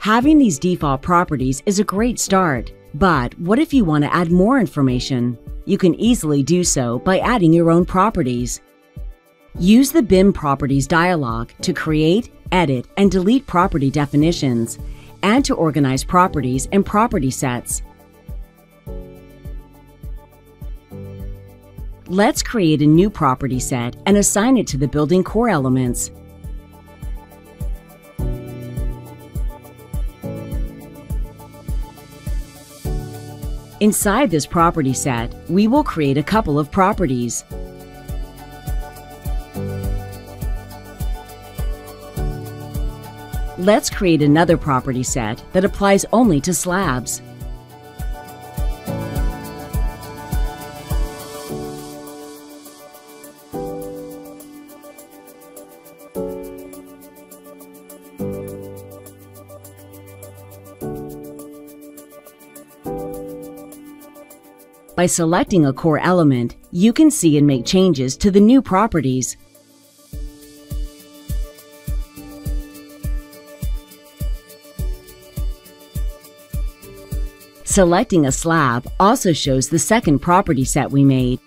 Having these default properties is a great start, but what if you want to add more information? You can easily do so by adding your own properties. Use the BIM Properties dialog to create, edit, and delete property definitions, and to organize properties and property sets. Let's create a new property set and assign it to the building core elements. Inside this property set, we will create a couple of properties. Let's create another property set that applies only to slabs. By selecting a core element, you can see and make changes to the new properties. Selecting a slab also shows the second property set we made.